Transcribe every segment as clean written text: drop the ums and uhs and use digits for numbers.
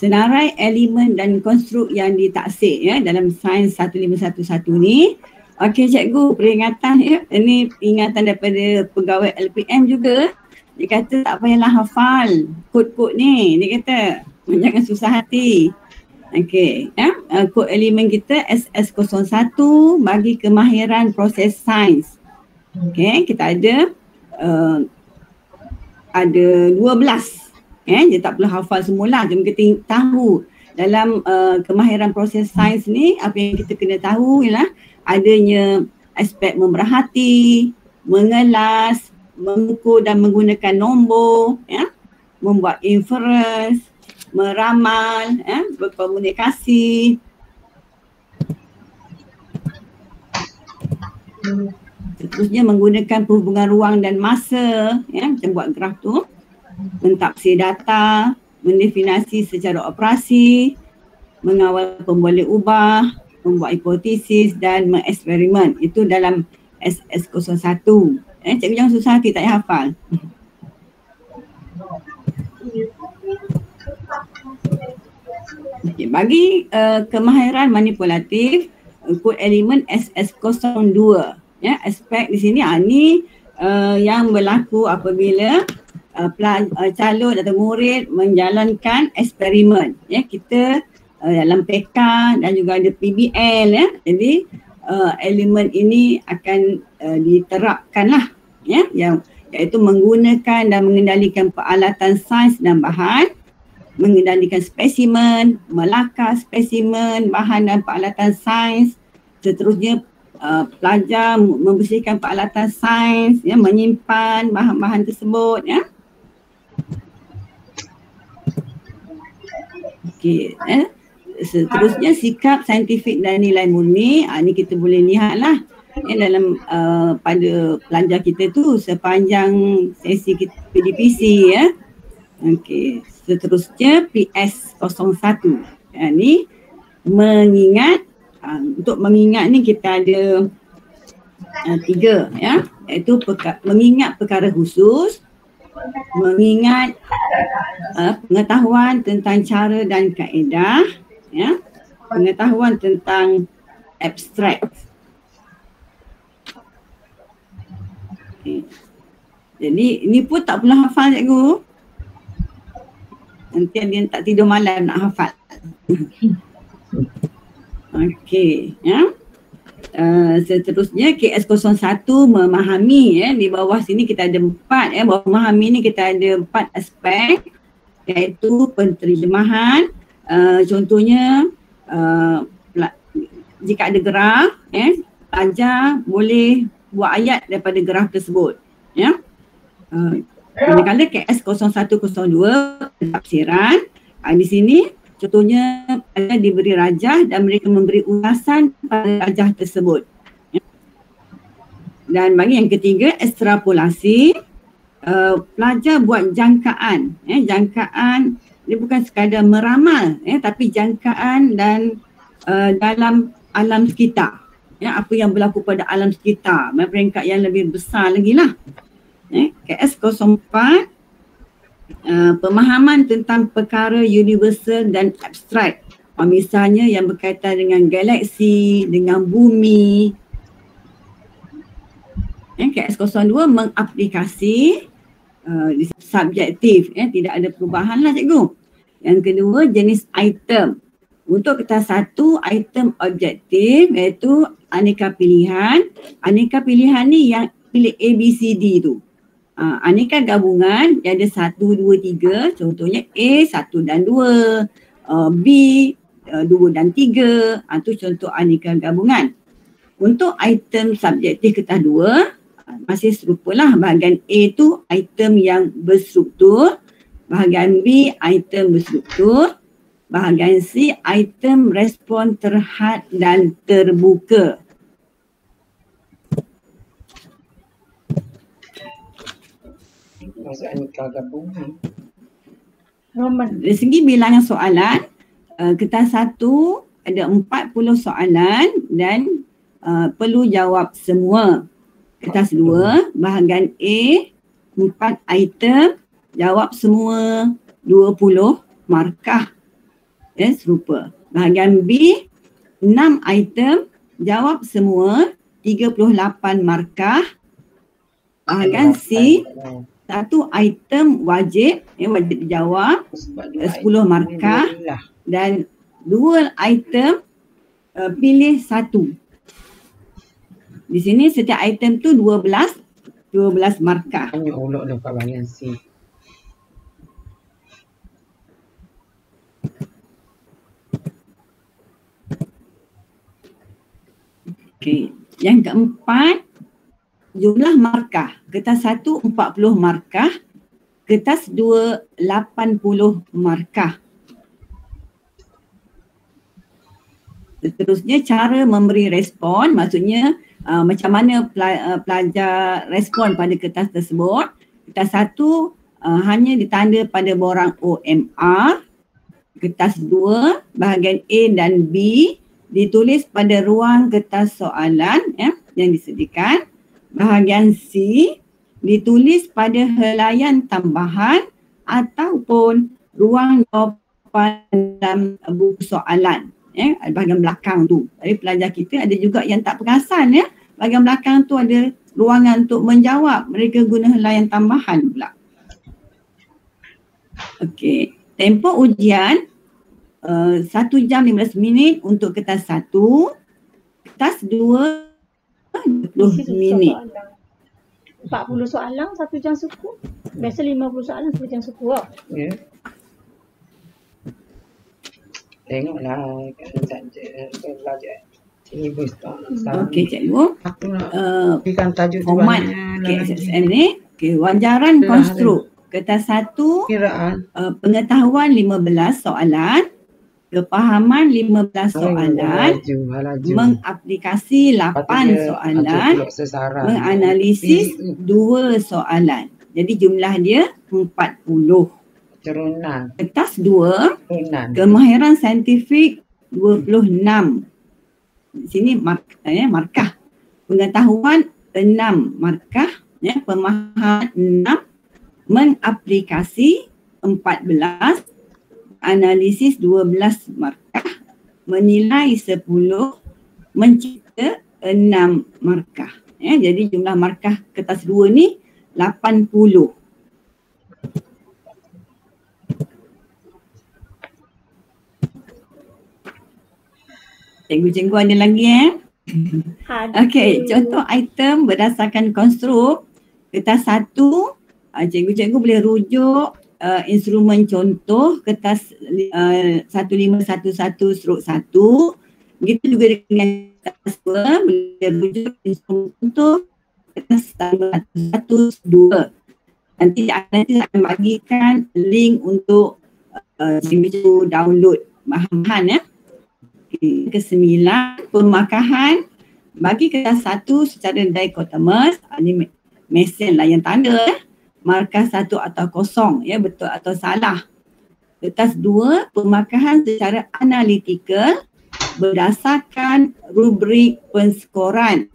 Senarai elemen dan konstruk yang ditaksir dalam sains 1511 ni. Okey cikgu, peringatan ini peringatan daripada pegawai LPM juga. Dia kata tak payahlah hafal kod-kod ni. Dia kata jangan susah hati. Okey, kod elemen kita SS01 bagi kemahiran proses sains. Okey, kita ada 12. Dia tak perlu hafal semula, cuma kita tahu dalam kemahiran proses sains ni apa yang kita kena tahu ialah adanya aspek memerhati, mengelas, mengukur dan menggunakan nombor, membuat inference, meramal, berkomunikasi. Seterusnya menggunakan perhubungan ruang dan masa, macam buat graf tu. Mentafsir data, mendefinasi secara operasi, mengawal pemboleh ubah, membuat hipotesis dan mengeksperimen. Itu dalam SS01. Cikgu jangan susah hati, tak payah hafal. Okay, bagi kemahiran manipulatif, kod elemen SS02. Aspek di sini ni yang berlaku apabila calon atau murid menjalankan eksperimen. Kita dalam PK dan juga ada PBL. Jadi elemen ini akan diterapkanlah, yang iaitu menggunakan dan mengendalikan peralatan sains dan bahan, mengendalikan spesimen, melakar spesimen, bahan dan peralatan sains. Seterusnya pelajar membersihkan peralatan sains, menyimpan bahan-bahan tersebut. Okey, seterusnya sikap saintifik dan nilai murni. Ini kita boleh lihatlah dalam pada pelajar kita tu sepanjang sesi kita PDPC. Okey, seterusnya PS01. Ini mengingat. Untuk mengingat ni kita ada 3, iaitu mengingat perkara khusus, mengingat pengetahuan tentang cara dan kaedah, pengetahuan tentang abstrak. Okay. Jadi ini pun tak perlu hafal cikgu. Nanti dia tak tidur malam nak hafal. Okey, seterusnya KS01 memahami. Di bawah sini kita ada 4. Bawah memahami ni kita ada 4 aspek, iaitu penterjemahan. Contohnya jika ada graf, pelajar boleh buat ayat daripada graf tersebut. Manakala KS0102 tafsiran. Di sini contohnya, pelajar diberi rajah dan mereka memberi ulasan pada rajah tersebut. Dan bagi yang ketiga, ekstrapolasi. Pelajar buat jangkaan. Jangkaan, dia bukan sekadar meramal, tapi jangkaan dan dalam alam sekitar. Apa yang berlaku pada alam sekitar, peringkat yang lebih besar lagi lah. KS04. Pemahaman tentang perkara universal dan abstrak, misalnya yang berkaitan dengan galaksi, dengan bumi. KS02 mengaplikasi subjektif, tidak ada perubahan lah cikgu. Yang kedua, jenis item. Untuk kertas 1, item objektif iaitu aneka pilihan. Aneka pilihan ni yang pilih A, B, C, D tu. Ini kan gabungan, dia ada 1, 2, 3. Contohnya A 1 dan 2, B 2 dan 3. Itu contoh aneka gabungan. Untuk item subjektif kertas 2, masih serupalah. Bahagian A tu item yang berstruktur, bahagian B item berstruktur, bahagian C item respon terhad dan terbuka. Dari segi bilangan soalan, kertas 1 ada 40 soalan dan perlu jawab semua. Kertas 2, bahagian A 4 item, Jawab semua 20 markah. Ya, serupa. Bahagian B, 6 item. Jawab semua 38 markah. Bahagian C, satu item wajib, ya, wajib dijawab 10 markah. Dan dua item pilih satu. Di sini setiap item tu 12 markah. Hanya ulok dah kat bahagian C. Okey, yang keempat, jumlah markah. Kertas 1 40 markah, kertas 2 80 markah. Seterusnya cara memberi respon, maksudnya macam mana pelajar respon pada kertas tersebut. Kertas 1 hanya ditanda pada borang OMR. Kertas 2 bahagian A dan B ditulis pada ruang kertas soalan yang disediakan. Bahagian C ditulis pada helaian tambahan ataupun ruang jawapan dalam buku soalan. Bahagian belakang tu. Tapi pelajar kita ada juga yang tak perasan, ya. Bahagian belakang tu ada ruangan untuk menjawab. Mereka guna helaian tambahan pula. Okey. Tempoh ujian 1 jam 15 minit untuk kertas 1. Kertas 2 20 minit. 40 soalan 1 jam suku. Biasa 50 soalan 1 jam suku. Ya. Tengoklah belajar. Ini okey, cikgu. Aku nak berikan tajuk format KSSM ni. Okey, wajaran konstruk. Kertas 1, pengetahuan 15 soalan, kepahaman 15 soalan, mengaplikasi 8 soalan, menganalisis 2 soalan. Jadi jumlah dia 40. Kertas 2, kemahiran saintifik 26. Di sini markah. Pengetahuan 6 markah. Ya, pemahaman 6. Mengaplikasi 14. Analisis 12 markah. Menilai 10. Mencipta 6 markah. Ya, jadi jumlah markah kertas 2 ni 80. Cikgu ada lagi, eh? Okey, contoh item berdasarkan konstruk. Kertas 1, cikgu-cikgu boleh rujuk instrumen contoh kertas 1511/1. Begitu juga dengan kertas 2, boleh rujuk instrumen contoh kertas 1511/2. Nanti akan bagikan link untuk cikgu-cikgu download bahan-bahan, ya. Ke-9, pemakahan. Bagi kertas 1 secara dikotomis, ini mesin lah yang tanda, ya. Markah 1 atau kosong, ya, betul atau salah. Kertas 2, pemakahan secara analitikal berdasarkan rubrik penskoran.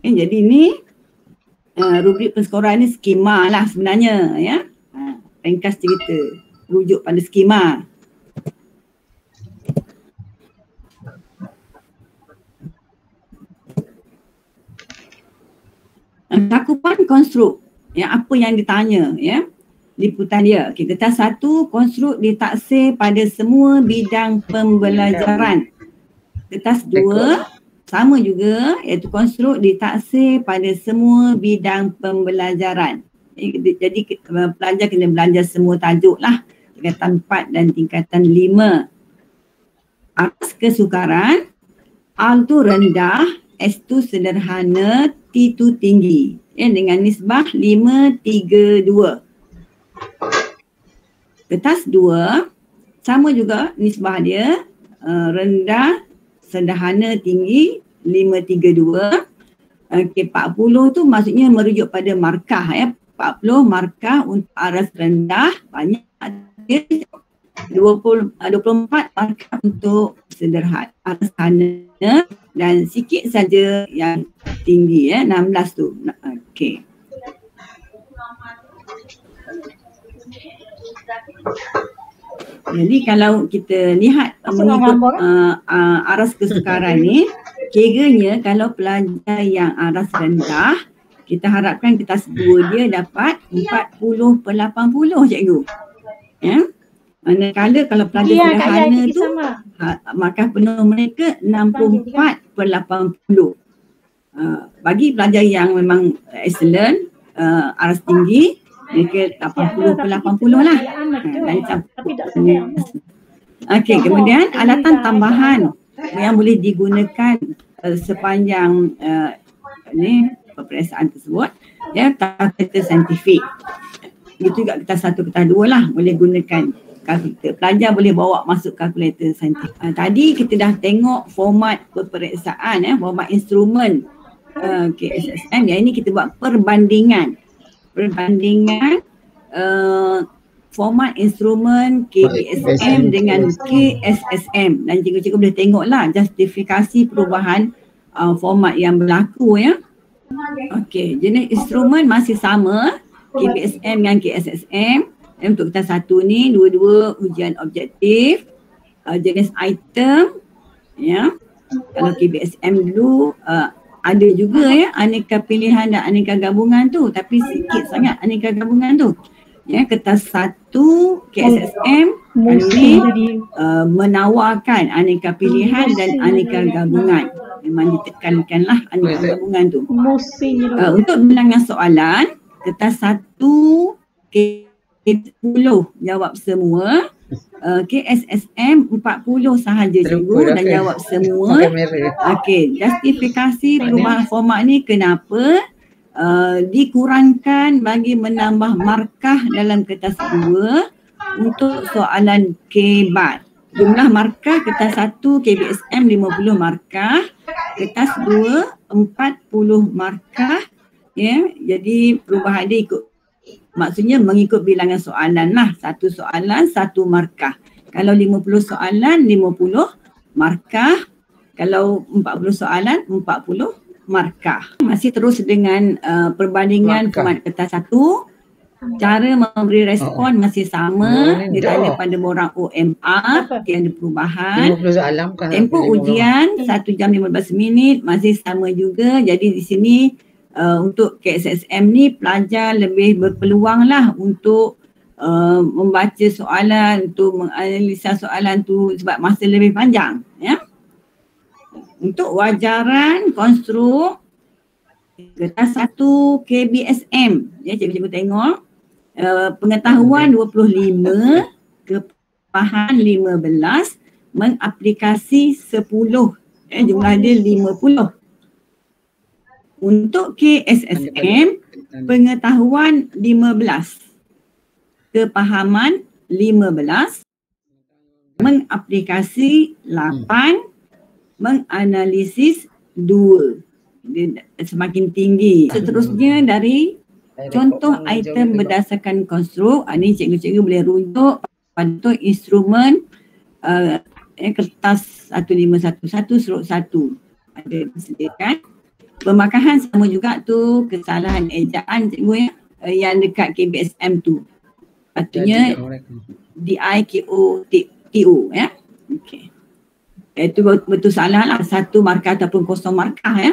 Ya, jadi ini rubrik penskoran ni skema lah sebenarnya, ya. Ringkas cerita, rujuk pada skema. Cakupan konstruk, ya, apa yang ditanya, ya, liputan dia. Okay, kertas 1, konstruk ditaksir pada semua bidang pembelajaran. Kertas 2 sama juga, iaitu konstruk ditaksir pada semua bidang pembelajaran. Jadi pelajar kena belajar semua tajuk lah, tingkatan 4 dan tingkatan 5. Aras kesukaran, R tu rendah, S tu sederhana, T tu tinggi, ya, dengan nisbah 5:3:2. Kertas 2 sama juga nisbah dia, rendah, sederhana, tinggi, 5:3:2. Okey, 40 tu maksudnya merujuk pada markah, ya. 40 markah untuk aras rendah, banyak. 24 markah untuk sederhana, aras sederhana, dan sikit saja yang tinggi, ya, 16 tu. Okey. Jadi kalau kita lihat mengikut aras kesukaran ni, kiranya kalau pelajar yang aras rendah, kita harapkan kertas 2 dia dapat 40/80 cikgu. Ya. Manakala kalau pelajar sederhana tu, markah penuh mereka 64/80. Bagi pelajar yang memang excellent, aras tinggi, mereka 80/80 lah. Okey, kemudian alatan tambahan yang boleh digunakan sepanjang ni peperiksaan tersebut, ya, kertas saintifik. Itu juga kertas 1, kertas 2 lah boleh gunakan. Kalkulator. Pelajar boleh bawa masuk kalkulator saintifik. Tadi kita dah tengok format peperiksaan, format instrumen KSSM. Yang ini kita buat perbandingan format instrumen KPSM dengan KSSM, dan cikgu-cikgu boleh tengoklah justifikasi perubahan format yang berlaku, ya. Okey, jenis instrumen masih sama KPSM dengan KSSM. Untuk kertas 1 ni dua-dua ujian objektif, jenis item, ya. Kalau KPSM dulu ada juga, ya, aneka pilihan dan aneka gabungan tu, tapi sikit sangat aneka gabungan tu. Ya, kertas 1 KSSM menawarkan aneka pilihan dan aneka gabungan. Memang ditekankanlah aneka gabungan tu. Untuk bilangan soalan, kertas 1 K10 jawab semua. KSSM 40 sahaja cikgu dan jawab semua. Okey, justifikasi perubahan format ni kenapa dikurangkan bagi menambah markah dalam kertas 2 untuk soalan K-BAT. Jumlah markah kertas 1 KPSM 50 markah, kertas 2 40 markah, ya. Jadi perubahan dia ikut, maksudnya mengikut bilangan soalan lah. 1 soalan 1 markah. Kalau 50 soalan 50 markah. Kalau 40 soalan 40 markah. Masih terus dengan perbandingan format kertas 1. Cara memberi respon masih sama. Ditanya pada borang OMR, tiada perubahan. Tempoh ujian 1 jam 15 minit masih sama juga. Jadi di sini untuk KSSM ni pelajar lebih berpeluang lah untuk membaca soalan, untuk menganalisa soalan tu sebab masa lebih panjang, ya. Untuk wajaran konstruk kertas 1 KBSM, ya, cikgu-cikgu tengok pengetahuan 25, kepahaman 15, mengaplikasi 10, ya, jumlah dia 50. Untuk KSSM, pengetahuan 15, kepahaman 15, mengaplikasi 8, menganalisis 2. Semakin tinggi. Seterusnya dari contoh item berdasarkan konstruk. Ini cikgu-cikgu boleh rujuk pada instrumen kertas 1511/1. Ada disediakan. Pemakahan sama juga tu, kesalahan ejaan cikgu, ya, yang dekat KBSM tu. Patutnya DIKOTO, ya. Okey. Itu betul salah lah, 1 markah ataupun 0 markah, ya.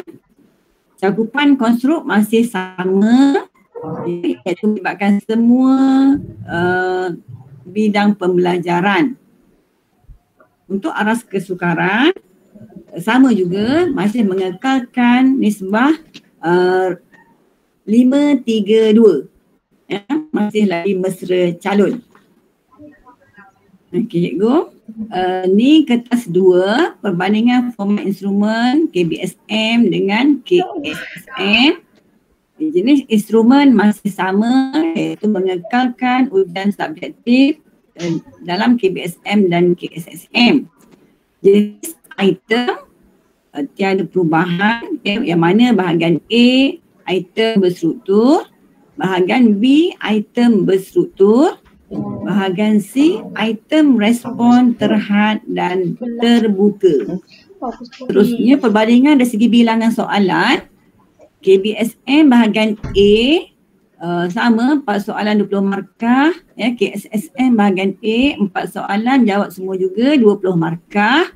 Cakupan konstruk masih sama, iaitu melibatkan semua bidang pembelajaran. Untuk aras kesukaran, sama juga, masih mengekalkan nisbah 5-3-2, ya, masih lagi mesra calon. Okey cikgu, ni kertas 2 perbandingan format instrumen KBSM dengan KSSM. Jenis instrumen masih sama, iaitu mengekalkan ujian subjektif dalam KBSM dan KSSM. Jenis item tiada perubahan, yang mana bahagian A item berstruktur, bahagian B item berstruktur, bahagian C item respon terhad dan terbuka. Terusnya perbandingan dari segi bilangan soalan, KBSM bahagian A sama soalan 20 markah ya, KSSM bahagian A 4 soalan jawab semua juga 20 markah.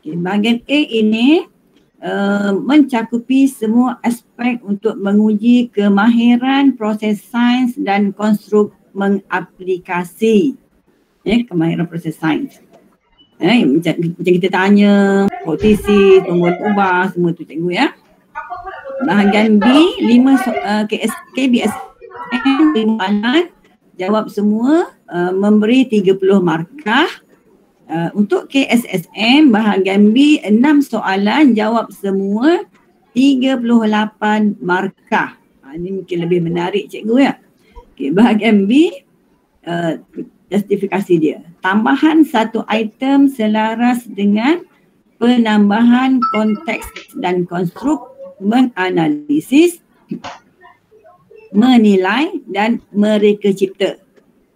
Okay, bahagian A ini mencakupi semua aspek untuk menguji kemahiran proses sains dan konstruk mengaplikasi ya, kemahiran proses sains. Eh, macam kita tanya, kotisi, tombol ubah, semua tu cikgu ya. Bahagian B, 5 KBSM, 5 alat, jawab semua, memberi 30 markah. Untuk KSSM, bahagian B, 6 soalan, jawab semua 38 markah. Ini mungkin lebih menarik cikgu ya. Okay, bahagian B, justifikasi dia. Tambahan satu item selaras dengan penambahan konteks dan konstruk, menganalisis, menilai dan mereka cipta.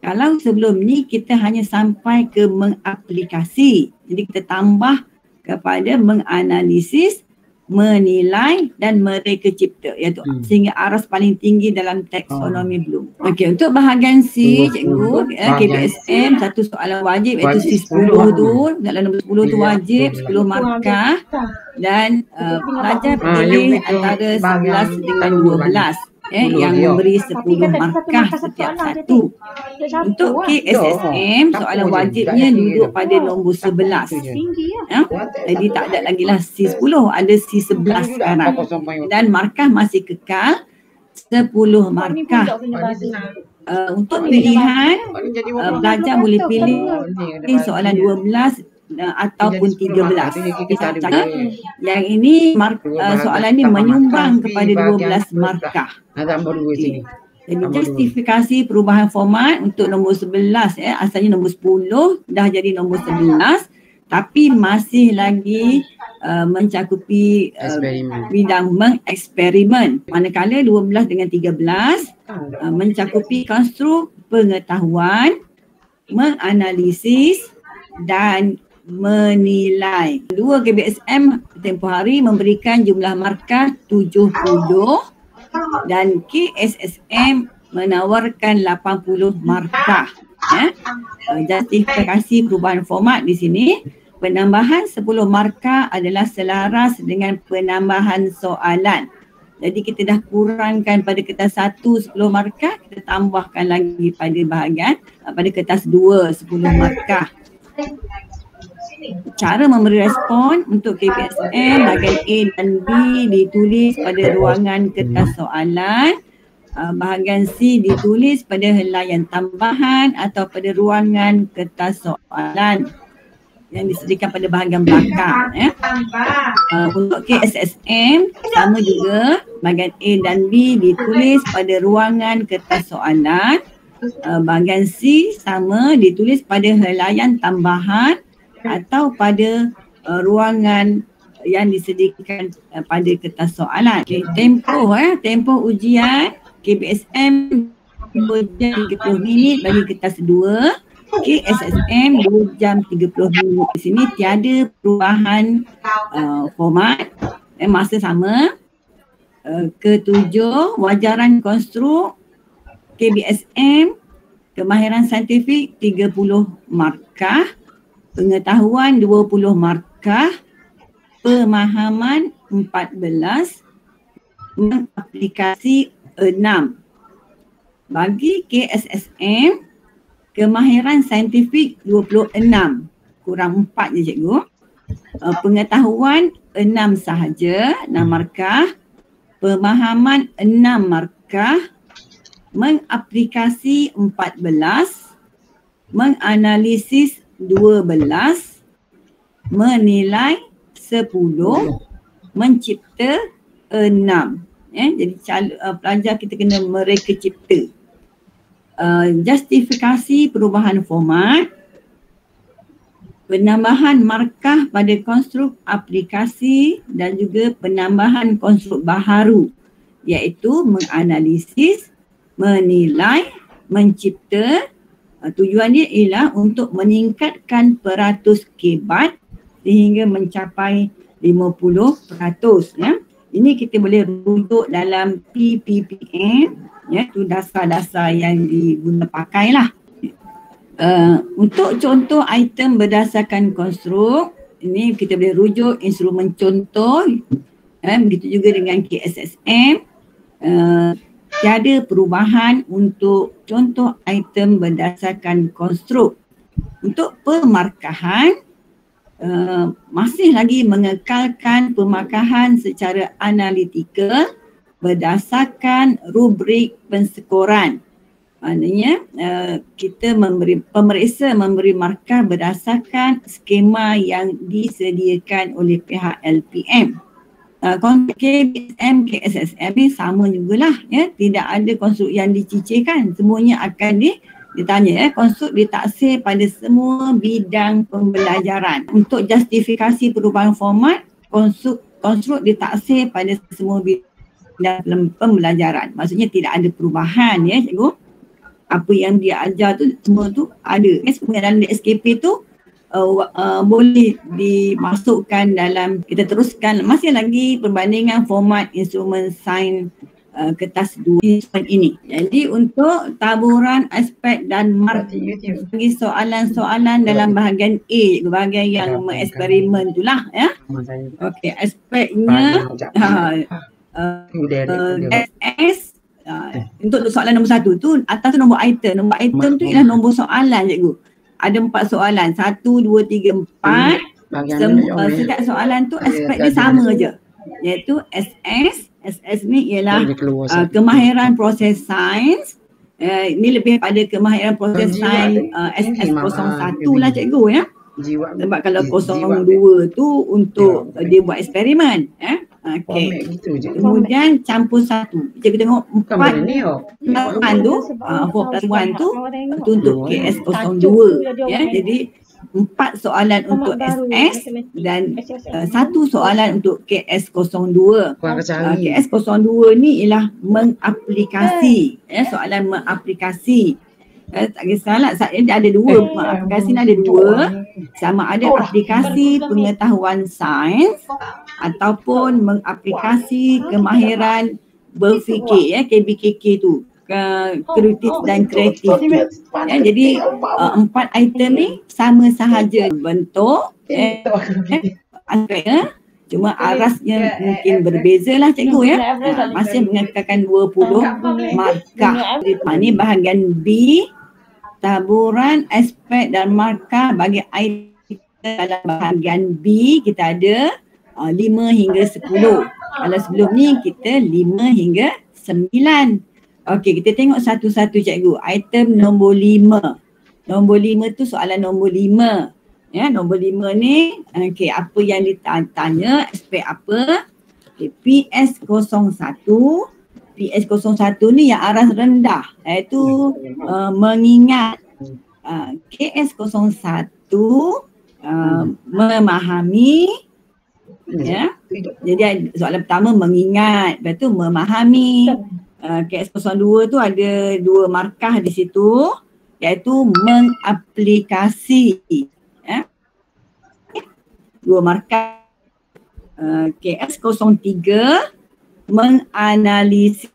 Kalau sebelum ni kita hanya sampai ke mengaplikasi, jadi kita tambah kepada menganalisis, menilai dan mereka cipta, iaitu sehingga aras paling tinggi dalam taksonomi Bloom. Okey, untuk bahagian C cikgu KBSM satu soalan wajib iaitu C10 tu, soalan nombor 10 tu wajib 10 markah dan pelajar pilih antara 11 dengan 12. Yang memberi 10 markah setiap satu. Untuk KSSM, soalan wajibnya duduk pada nombor 11. Jadi tak ada lagi lah C10, ada C11 sekarang. Dan markah masih kekal 10 markah. Untuk pilihan, pelajar boleh pilih soalan 12 ataupun 13. Yang ini soalan ini menyumbang kepada 12 markah. Okay. Jadi justifikasi perubahan format untuk nombor 11 asalnya nombor 10 dah jadi nombor 11 tapi masih lagi mencakupi bidang mengeksperimen. Manakala 12 dengan 13 mencakupi konstruk pengetahuan, menganalisis dan menilai. Dua KBSM tempoh hari memberikan jumlah markah 70 dan KSSM menawarkan 80 markah. Justifikasi perubahan format di sini, penambahan 10 markah adalah selaras dengan penambahan soalan. Jadi kita dah kurangkan pada kertas 1 10 markah, kita tambahkan lagi pada bahagian pada kertas 2 10 markah. Cara memberi respon untuk KBSM bahagian A dan B ditulis pada ruangan kertas soalan, bahagian C ditulis pada helaian tambahan atau pada ruangan kertas soalan yang disediakan pada bahagian belakang. Untuk KSSM sama juga, bahagian A dan B ditulis pada ruangan kertas soalan. Bahagian C sama, ditulis pada helaian tambahan atau pada ruangan yang disediakan pada kertas soalan. Okay, tempoh ujian KBSM 2 jam 30 minit bagi kertas 2, KSSM 2 jam 30 minit. Di sini tiada perubahan format, masa sama. Ketujuh, wajaran konstruk KBSM, kemahiran saintifik 30 markah, pengetahuan 20 markah, pemahaman 14, mengaplikasi 6. Bagi KSSM, kemahiran saintifik 26, kurang 4 je cikgu. Pengetahuan 6 sahaja, 6 markah, pemahaman 6 markah, mengaplikasi 14, menganalisis 12, menilai 10, mencipta 6. Jadi pelajar kita kena mereka cipta. Justifikasi perubahan format, penambahan markah pada konstruk aplikasi dan juga penambahan konstruk baharu iaitu menganalisis, menilai, mencipta. Tujuan dia ialah untuk meningkatkan peratus kebat sehingga mencapai 50%. Ini kita boleh rujuk dalam PPPN, ya, tu dasar-dasar yang diguna pakailah. Untuk contoh item berdasarkan konstruk, ini kita boleh rujuk instrumen contoh, begitu juga dengan KSSM. Tiada perubahan untuk contoh item berdasarkan konstruk. Untuk pemarkahan, masih lagi mengekalkan pemarkahan secara analitikal berdasarkan rubrik penskoran. Maknanya kita pemeriksa memberi markah berdasarkan skema yang disediakan oleh pihak LPM. KBSM, KSSM ni sama jugalah, ya. Tidak ada konstruk yang dicicirkan, semuanya akan ditanya, ya. Konstruk ditaksir pada semua bidang pembelajaran. Untuk justifikasi perubahan format, konstruk ditaksir pada semua bidang pembelajaran. Maksudnya tidak ada perubahan, ya cikgu. Apa yang dia ajar tu semua tu ada, ya. Semua dalam SKP tu boleh dimasukkan dalam, kita teruskan masih lagi perbandingan format instrumen sains kertas dua instrumen ini. Jadi untuk taburan aspek dan markah, bagi soalan-soalan dalam bahagian A, bahagian yang mengeksperimen itulah, ya. Okey, aspeknya S. Untuk soalan nombor satu tu, atas tu nombor item. Nombor item tu ialah nombor soalan, cikgu. Ada 4 soalan, 1, 2, 3, 4. Setiap soalan tu aspek dia sama je, iaitu SS. SS ni ialah kemahiran proses sains. Ni lebih pada kemahiran proses sains SS01 lah cikgu, ya. Sebab kalau 02 tu untuk dia buat eksperimen, ya. Okay. Kemudian campur satu. Kita tengok 4 tu, 4+1 tu untuk KS02, ya. Jadi 4 soalan untuk SS dan 1 soalan untuk KS02. KS02 ni ialah mengaplikasi, ya, soalan mengaplikasi. Tak kisahlah, dia ada 2, aplikasi ni ada 2. Sama ada aplikasi pengetahuan sains ataupun mengaplikasi kemahiran berfikir, ya, KBKK tu, kritis dan kreatif tu, ya. Jadi 4 item ni sama sahaja bentuk, aspeknya, cuma arasnya mungkin berbeza lah cikgu, ya. Masih mengekalkan 20 markah. Ini bahagian B, taburan aspek dan markah bagi item. Dalam bahagian B kita ada 5 hingga 10. Kalau sebelum ni kita 5 hingga 9. Okey, kita tengok satu-satu cikgu. Item nombor 5. Nombor 5 tu soalan nombor 5. Ya, nombor 5 ni, okey, apa yang ditanya, aspek apa? Okay, PS01. PS01 ni yang aras rendah, iaitu mengingat. KS01 memahami, ya. Jadi soalan pertama mengingat, lepas tu memahami. KS02 tu ada 2 markah di situ, iaitu mengaplikasi, ya. 2 markah. KS03 menganalisis.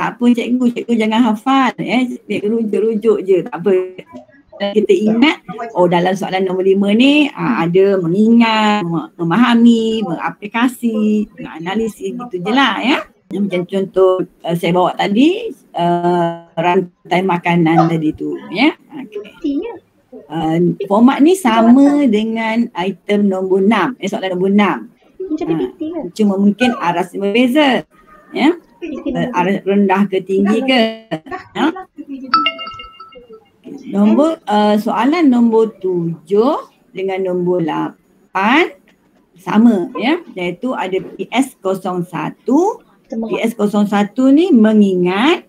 Tak apa cikgu jangan hafal, ya. Rujuk-rujuk je, tak apa. Kita ingat, oh, dalam soalan nombor 5 ni ada mengingat, memahami, mengaplikasi, menganalisis, gitu je lah, ya. Macam contoh saya bawa tadi, rantai makanan tadi tu, ya. Okay. Format ni sama dengan item nombor 6, soalan nombor 6. Cuma mungkin aras berbeza, ya. Aras rendah ke tinggi ke. Ha? Nombor soalan nombor 7 dengan nombor 8 sama, ya, iaitu ada PS01. PS01 ni mengingat,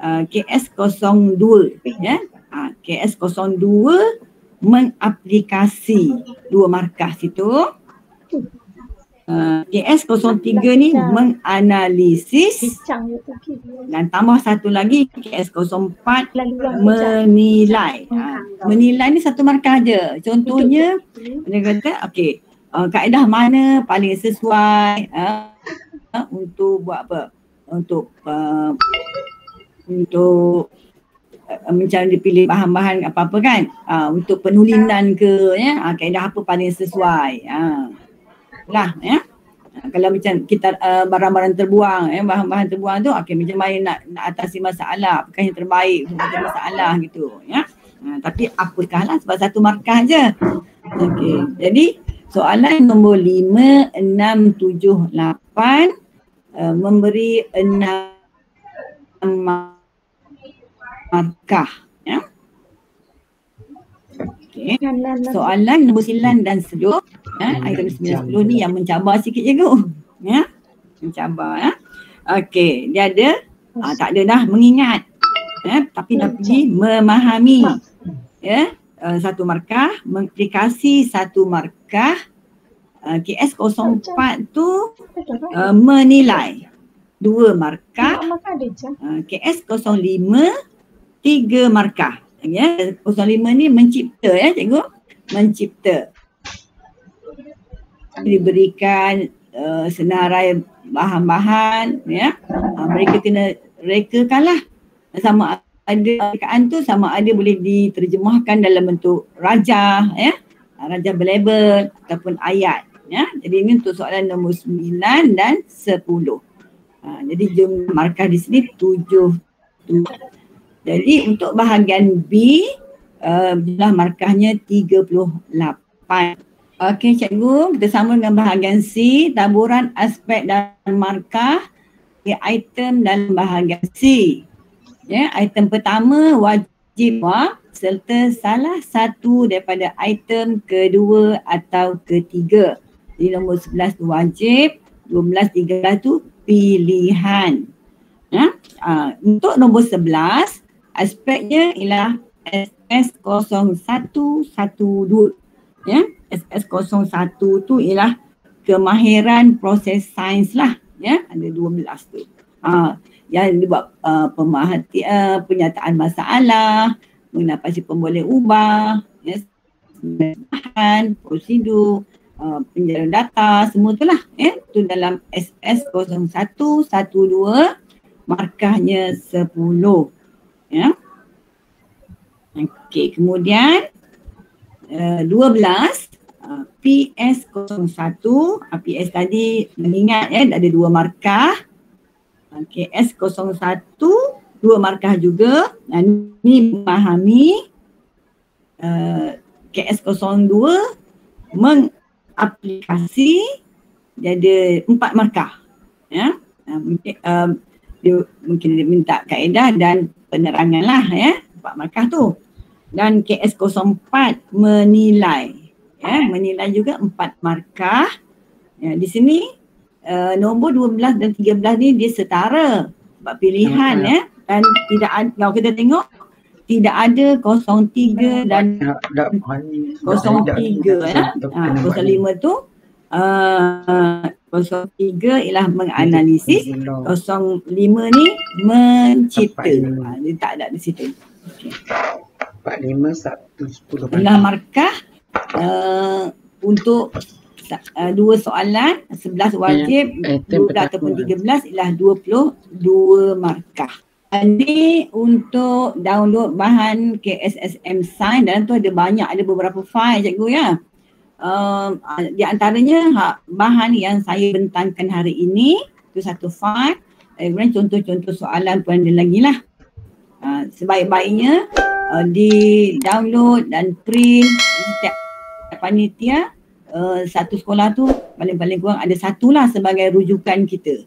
KS02, ya. KS02 mengaplikasi, 2 markah situ. KS03 ni menganalisis dan tambah satu lagi KS04 menilai. Menilai ni 1 markah je. Contohnya dia kata, okey, kaedah mana paling sesuai untuk buat apa? Untuk mencari pilih bahan-bahan apa-apa kan? Untuk penulinan ke ya, kaedah apa paling sesuai. Lah ya. Kalau macam kita barang-barang terbuang, bahan-bahan terbuang tu, okey macam mana nak atasi masalah, apakah yang terbaik untuk masalah gitu ya. Tapi apakah lah sebab satu markah je. Okey. Jadi soalan nombor 5, 6, 7, 8 memberi 6 markah ya. Okay. Soalan nombor 9 dan 10 item 9-10 ni yang mencabar sikit je tu ya? Mencabar ya? Okey, dia ada tak ada dah mengingat tapi dah pergi memahami ya? Satu markah, mengaplikasi satu markah. KS04 tu menilai 2 markah, KS05 3 markah. Ya, 05 ni mencipta ya cikgu, mencipta. Diberikan senarai bahan-bahan ya. Mereka kena rekakanlah. Sama ada rekaan tu sama ada boleh diterjemahkan dalam bentuk rajah ya, rajah berlabel ataupun ayat ya. Jadi ini untuk soalan nombor 9 dan 10. Jadi jumlah markah di sini 7. Jadi untuk bahagian B, jumlah markahnya 38. Okey cikgu, kita sambung dengan bahagian C, taburan aspek dan markah di item dalam bahagian C. Ya, item pertama wajib serta salah satu daripada item kedua atau ketiga. Jadi nombor 11 tu wajib, 12, 13 tu pilihan. Ya? Untuk nombor 11, aspeknya ialah SS0112 ya. SS01 tu ialah kemahiran proses sains lah ya, ada 12 tu. Yang dibuat pemerhatian penyataan masalah, mengenai pemboleh ubah ya, bahan, prosedur, penjelasan data, semua tu lah ya, tu dalam SS0112 markahnya 10. Ya. Okey, kemudian 12 PS01, PS tadi mengingat ya, ada 2 markah. Okey, S01 2 markah juga. Dan ini memahami. KS02 mengaplikasi, ada 4 markah. Ya. Dia mungkin dia minta kaedah dan penerangan lah ya, 4 markah tu. Dan KS04 menilai ya, menilai juga 4 markah ya. Di sini nombor 12 dan 13 ni dia setara sebab pilihan ya, dan tidak ada, kalau kita tengok tidak ada 03 dan 03 ya. 05 tu 03 ialah menganalisis, 05 ni mencipta. Dia tak ada di situ. Okey. 45 110. Jumlah markah untuk 2 soalan, 11 wajib, 2 ataupun 13 ialah 22 markah. Ini untuk download bahan KSSM Sains, dalam tu ada banyak, ada beberapa file cikgu ya. Di antaranya bahan yang saya bentangkan hari ini itu satu file, kemudian contoh-contoh soalan pun ada lagi lah. Sebaik-baiknya di download dan print setiap panitia satu sekolah tu paling-paling kurang ada satulah sebagai rujukan kita.